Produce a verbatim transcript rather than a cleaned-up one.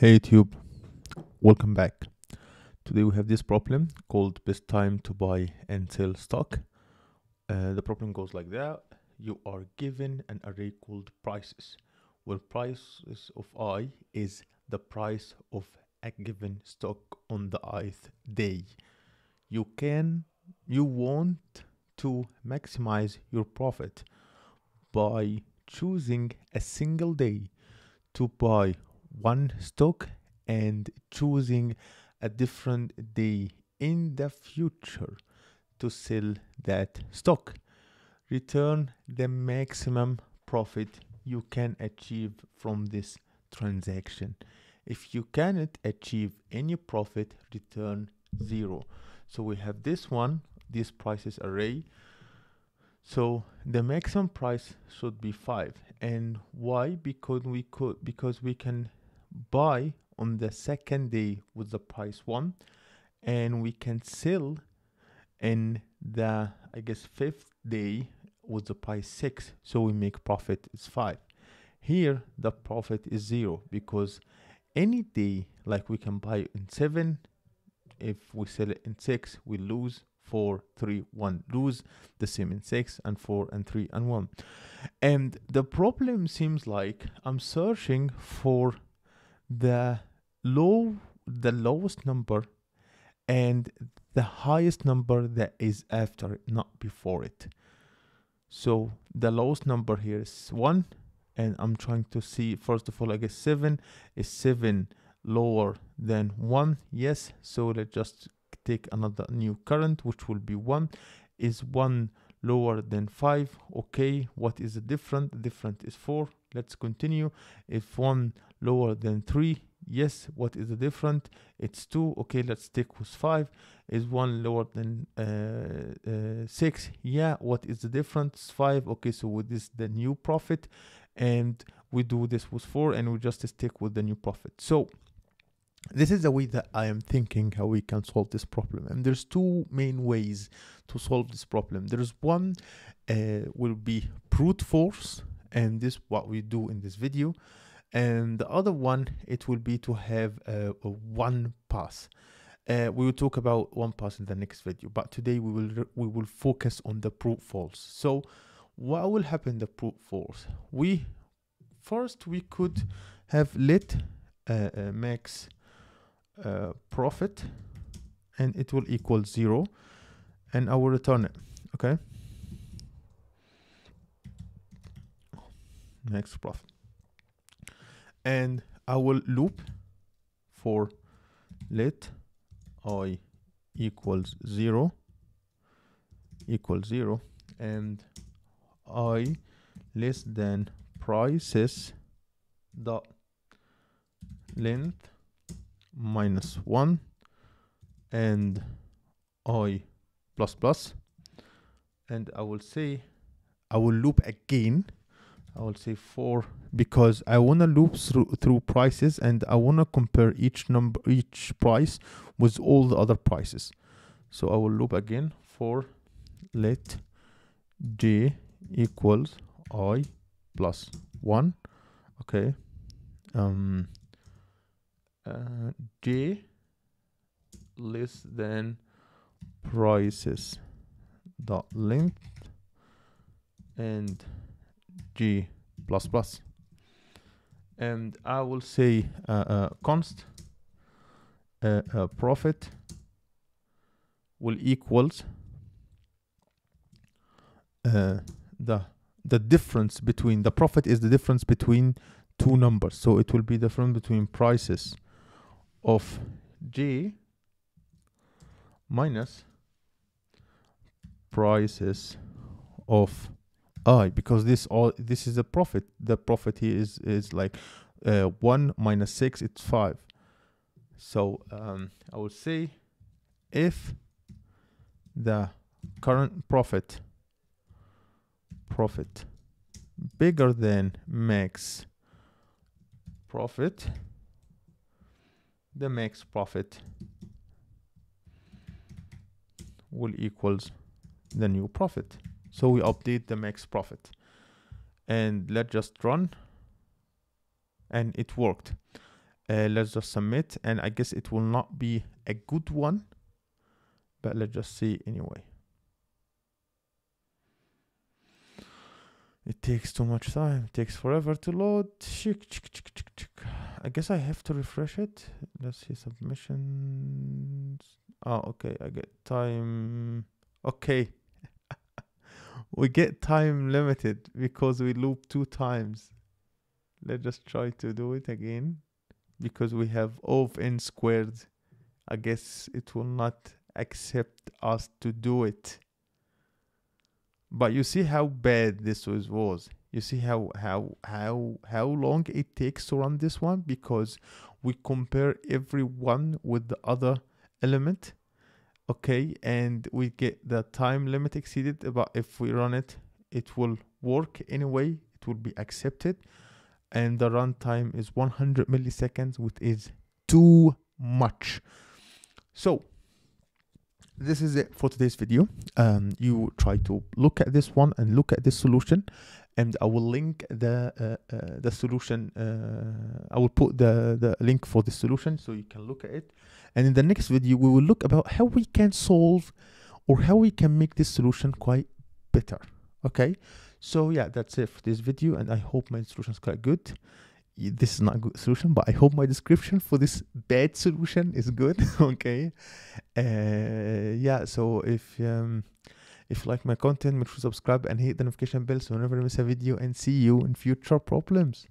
Hey YouTube, welcome back. Today we have this problem called best time to buy and sell stock. Uh, the problem goes like that. You are given an array called prices, where prices of I is the price of a given stock on the ith day. You can, you want to maximize your profit by choosing a single day to buy one stock and choosing a different day in the future to sell that stock. Return the maximum profit you can achieve from this transaction. If you cannot achieve any profit, return zero. So we have this one, this prices array. So the maximum price should be five. And why? Because we could because we can buy on the second day with the price one, and we can sell in the I guess fifth day with the price six, so we make profit is five. Here the profit is zero, because any day, like we can buy in seven, if we sell it in six we lose four, three, one, lose the same in six and four and three and one. And the problem seems like I'm searching for the low the lowest number and the highest number that is after it, not before it. So the lowest number here is one, and I'm trying to see, first of all, I guess seven is seven lower than one. Yes, so let's just take another new current, which will be one. Is one lower than five? Okay, what is the difference? The difference is four. Let's continue. If one lower than three, yes, what is the difference? It's two. Okay, let's stick with five. Is one lower than uh, uh, six? Yeah, what is the difference? Five. Okay, so with this the new profit, and we do this with four, and we just stick with the new profit. So this is the way that I am thinking how we can solve this problem. And there's two main ways to solve this problem. There's one uh, will be brute force, and this what we do in this video. And the other one, it will be to have uh, a one pass. Uh, we will talk about one pass in the next video, but today we will we will focus on the brute force. So what will happen in the brute force? We first we could have let uh, uh, max uh, profit, and it will equal zero, and I will return it. Okay, max profit. And I will loop for let I equals zero, equals zero, and I less than prices dot length minus one, and I plus plus, and I will say, I will loop again. I will say four, because I want to loop through through prices, and I want to compare each number, each price with all the other prices. So I will loop again for let j equals I plus one. Okay, um, uh, j less than prices dot length and G plus plus, and I will say uh, uh, const uh, uh, profit will equals uh, the the difference between the profit is the difference between two numbers, so it will be the difference between prices of J minus prices of I, because this all this is a profit. The profit here is is like uh, one minus six, it's five. So um, I will say if the current profit profit bigger than max profit, the max profit will equals the new profit. So we update the max profit, and let's just run, and it worked. Uh, let's just submit, and I guess it will not be a good one, but let's just see anyway. It takes too much time, it takes forever to load. I guess I have to refresh it. Let's see submissions. Oh, okay, I get time. Okay. We get time limited because we loop two times. Let's just try to do it again because we have O of n squared. I guess it will not accept us to do it. But you see how bad this was was. You see how how how how long it takes to run this one, because we compare every one with the other element. Okay, and we get the time limit exceeded, but if we run it, it will work anyway, it will be accepted. And the runtime is one hundred milliseconds, which is too much. So this is it for today's video. Um, you try to look at this one and look at this solution, and I will link the uh, uh, the solution. Uh, I will put the the link for the solution so you can look at it. And in the next video, we will look about how we can solve or how we can make this solution quite better. Okay, so yeah, that's it for this video, and I hope my solution is quite good. This is not a good solution, but I hope my description for this bad solution is good. Okay, uh, yeah. So if um, if you like my content, make sure to subscribe and hit the notification bell so you never miss a video. And see you in future problems.